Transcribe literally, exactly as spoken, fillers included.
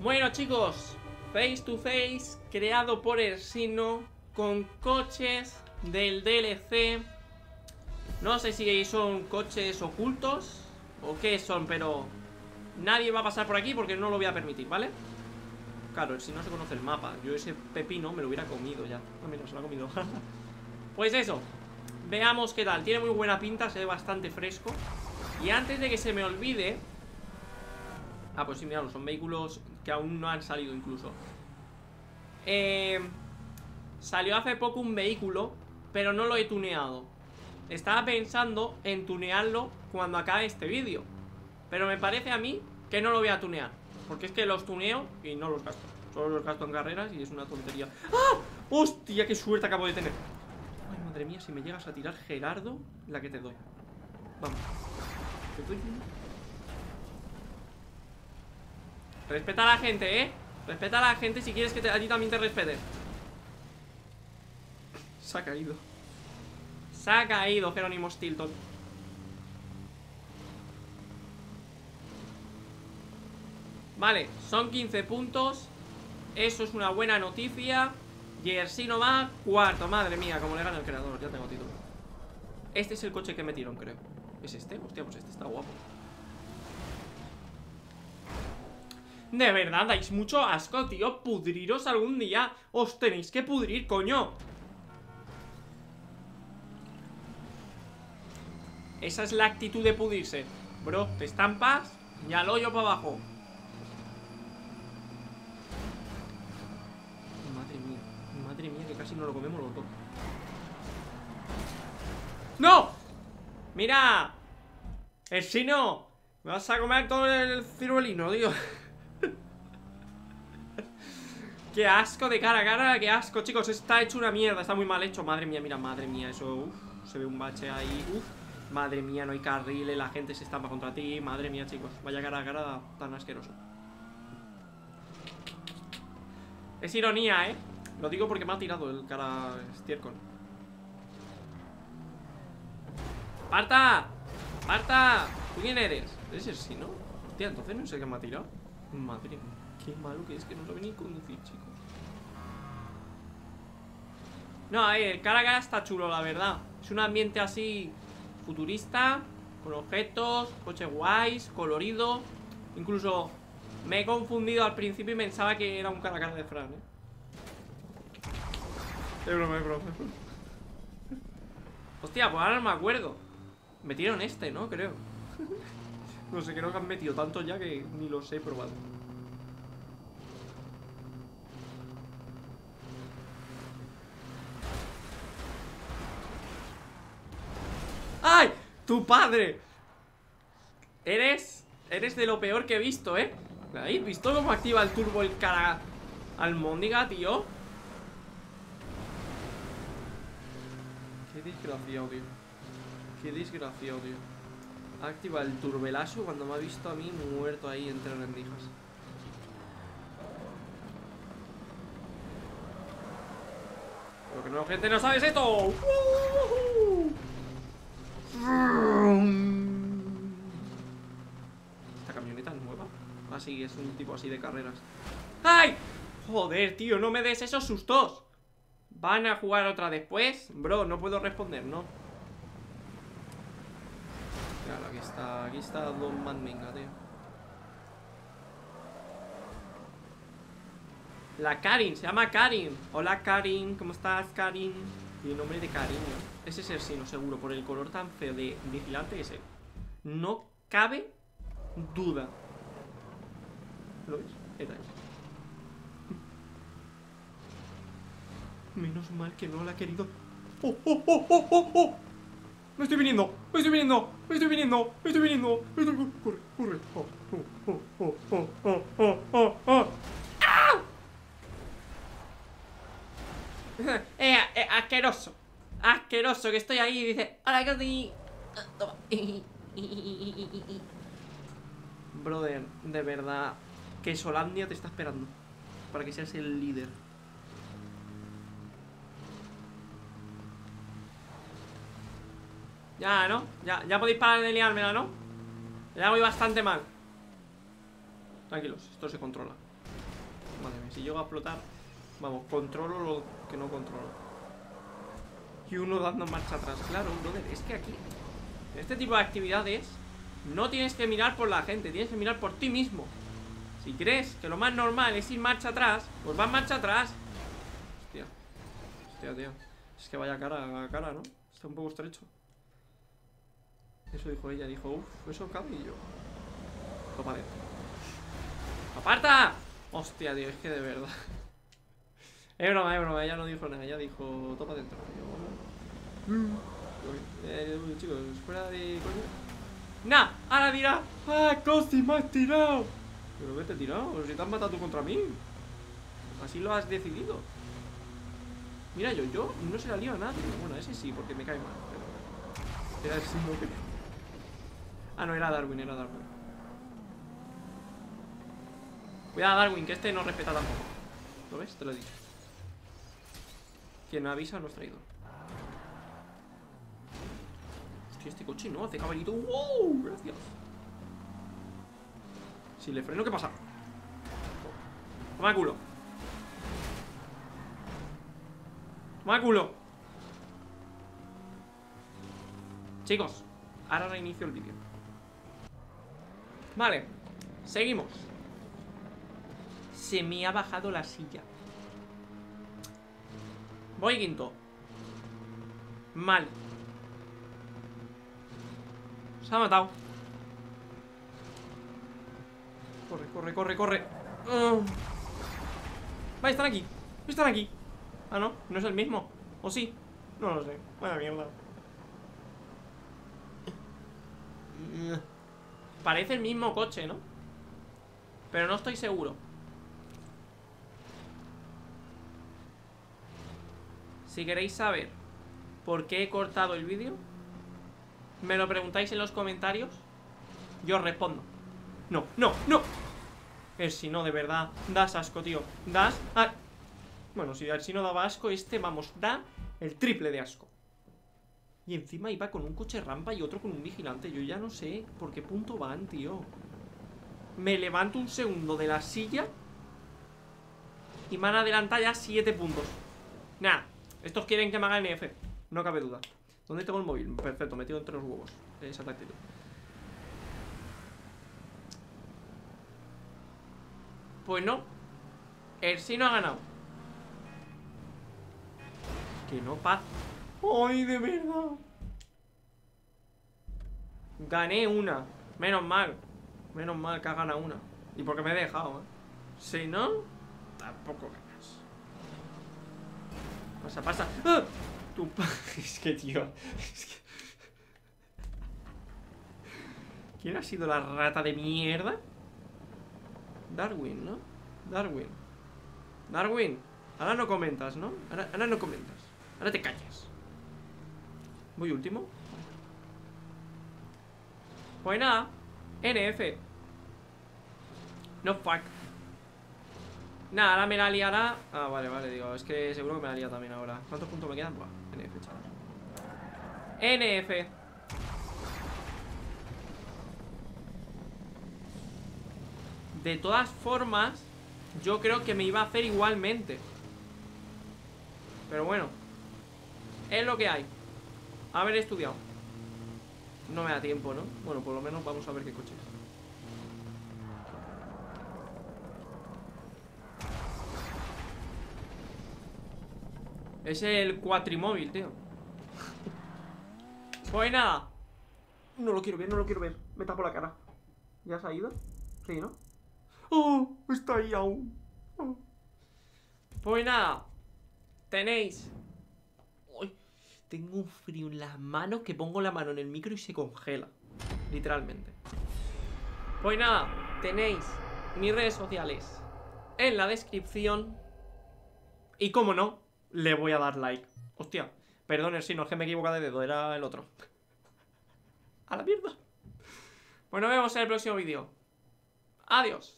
Bueno, chicos, Face to Face creado por Ersino con coches del D L C. No sé si son coches ocultos o qué son, pero nadie va a pasar por aquí porque no lo voy a permitir, ¿vale? Claro, Ersino se conoce el mapa. Yo ese pepino me lo hubiera comido ya. Ah, mira, se lo ha comido. Pues eso, veamos qué tal. Tiene muy buena pinta, se ve bastante fresco. Y antes de que se me olvide... Ah, pues sí, mirad, son vehículos que aún no han salido incluso. Eh, salió hace poco un vehículo, pero no lo he tuneado. Estaba pensando en tunearlo cuando acabe este vídeo, pero me parece a mí que no lo voy a tunear, porque es que los tuneo y no los gasto. Solo los gasto en carreras y es una tontería. ¡Ah! ¡Hostia, qué suerte acabo de tener! Ay, madre mía, si me llegas a tirar, Gerardo, la que te doy. Vamos. ¿Te doy? Respeta a la gente, ¿eh? Respeta a la gente si quieres que te, a ti también te respete. Se ha caído. Se ha caído Jerónimo Stilton. Vale, son quince puntos. Eso es una buena noticia. Ersino va cuarto. Madre mía, como le gana el creador, ya tengo título. Este es el coche que metieron, creo. ¿Es este? Hostia, pues este está guapo. De verdad, dais mucho asco, tío. Pudriros algún día. Os tenéis que pudrir, coño. Esa es la actitud de pudrirse. Bro, te estampas y al hoyo para abajo. Madre mía, madre mía, que casi no lo comemos los dos. ¡No! ¡Mira! ¡Ersino! Me vas a comer todo el ciruelino, tío. Qué asco de cara a cara, qué asco, chicos. Está hecho una mierda, está muy mal hecho. Madre mía, mira, madre mía, eso. Uf, se ve un bache ahí. Uf, madre mía, no hay carriles, la gente se estampa contra ti. Madre mía, chicos, vaya cara a cara tan asqueroso. Es ironía, eh. Lo digo porque me ha tirado el cara estiércol. ¡Marta! ¡Marta! ¿Tú quién eres? ¿Eres el sí, no? Hostia, entonces no sé qué me ha tirado. Madre mía. Qué malo que es que no lo venís a conducir, chicos. No, a ver, el cara a cara está chulo, la verdad. Es un ambiente así futurista, con objetos, coches guays, colorido. Incluso me he confundido al principio y pensaba que era un cara a cara de Fran, ¿eh? Es broma, es broma. Hostia, pues ahora no me acuerdo. Metieron este, ¿no? Creo. No sé, creo que han metido tanto ya que ni los he probado. ¡Ay! ¡Tu padre! Eres... Eres de lo peor que he visto, ¿eh? ¿Habéis visto cómo activa el turbo el cara... Almóndiga, tío? Qué desgraciado, tío. Qué desgraciado, tío. Activa el turbelazo cuando me ha visto a mí muerto ahí entre rendijas. Lo que no, gente, no sabes esto. ¡Uh! Esta camioneta es nueva. Así, ah, es un tipo así de carreras. ¡Ay! Joder, tío, no me des esos sustos. ¿Van a jugar otra después? Bro, no puedo responder, ¿no? Claro, aquí está, aquí está Don Manminga, tío. La Karin, se llama Karin. Hola, Karin, ¿cómo estás, Karin? Tiene nombre de cariño. Ese es Ersino, seguro, por el color tan feo de vigilante ese. No cabe duda. ¿Lo ves? Era él. Menos mal que no la ha querido. ¡Oh, oh, oh, oh, oh, oh! ¡Me estoy viniendo! ¡Me estoy viniendo! ¡Me estoy viniendo! ¡Me estoy viniendo! ¡Me estoy... ¡Corre, corre! ¡Oh, oh, oh, oh, oh, oh, oh, oh! ¡Ah! Eh, eh, asqueroso. Asqueroso, que estoy ahí y dice: ¡Hola, Cati! Toma. Brother, de verdad, que Solandia te está esperando para que seas el líder. Ya, ¿no? Ya, ya podéis parar de liármela, ¿no? Ya voy bastante mal. Tranquilos, esto se controla. Madre mía, si llego a explotar. Vamos, controlo lo que no controlo. Y uno dando marcha atrás. Claro, brother, es que aquí, en este tipo de actividades, no tienes que mirar por la gente, tienes que mirar por ti mismo. Si crees que lo más normal es ir marcha atrás, pues vas marcha atrás. Hostia. Hostia, tío. Es que vaya cara a cara, ¿no? Está un poco estrecho. Eso dijo ella, dijo, uff, eso cabe y yo. Topa de. ¡Aparta! Hostia, tío, es que de verdad. Es broma, es broma, ella no dijo nada, ella dijo topa dentro. Yo, mm. eh, chicos, fuera de coño. ¡Nah! ¡Ahora mira! ¡Ah, Kosi, me has tirado! ¿Pero qué te he tirado? Si te has matado tú contra mí. Así lo has decidido. Mira, yo, yo no se la lío a nadie. Bueno, ese sí, porque me cae mal. Pero... Era Ersino, creo. Ah, no, era Darwin, era Darwin. Cuidado, Darwin, que este no respeta tampoco. ¿Lo ves? Te lo he dicho. Quien no avisa no es traidor. Hostia, este coche no hace caballito. ¡Wow! Gracias. Si le freno, ¿qué pasa? Toma culo. Toma culo. Chicos, ahora reinicio el vídeo. Vale, seguimos. Se me ha bajado la silla. Voy quinto. Mal. Se ha matado. Corre, corre, corre, corre. uh. Vale, están aquí. Están aquí. Ah, no, no es el mismo. ¿O sí? No lo sé. Buena mierda. Parece el mismo coche, ¿no? Pero no estoy seguro. Si queréis saber por qué he cortado el vídeo, me lo preguntáis en los comentarios. Yo os respondo. No, no, no. Ersino, de verdad, das asco, tío. Das a... Bueno, si Ersino daba asco, este, vamos, da el triple de asco. Y encima iba con un coche rampa y otro con un vigilante. Yo ya no sé por qué punto van, tío. Me levanto un segundo de la silla y me han adelantado ya siete puntos. Nada. Estos quieren que me haga N F, no cabe duda. ¿Dónde tengo el móvil? Perfecto, metido entre los huevos. Esa actitud. Pues no. Ersino ha ganado. Que no pasa. ¡Ay, de verdad! Gané una. Menos mal. Menos mal que ha ganado una. Y porque me he dejado, ¿eh? Si no, tampoco gané. Pasa, pasa. ¡Ah! Tú, es que, tío. Es que... ¿Quién ha sido la rata de mierda? Darwin, ¿no? Darwin. Darwin. Ahora no comentas, ¿no? Ahora, ahora no comentas. Ahora te callas. Voy último. Pues nada. N F. No fuck. Nada, ahora me la liará. Ah, vale, vale, digo, es que seguro que me la lía también ahora. ¿Cuántos puntos me quedan? Buah, N F, chaval. N F. De todas formas, yo creo que me iba a hacer igualmente. Pero bueno, es lo que hay. Haber estudiado. No me da tiempo, ¿no? Bueno, por lo menos vamos a ver qué coche es. Es el cuatrimóvil, tío. Pues nada. No lo quiero ver, no lo quiero ver. Me tapo la cara. ¿Ya se ha ido? Sí, ¿no? ¡Oh! Está ahí aún. Oh. Pues nada. Tenéis... Uy, tengo un frío en las manos que pongo la mano en el micro y se congela. Literalmente. Pues nada. Tenéis mis redes sociales en la descripción. Y cómo no, le voy a dar like. Hostia, perdón, Ersino, es que me he equivocado de dedo, era el otro. A la mierda. Bueno, nos vemos en el próximo vídeo. Adiós.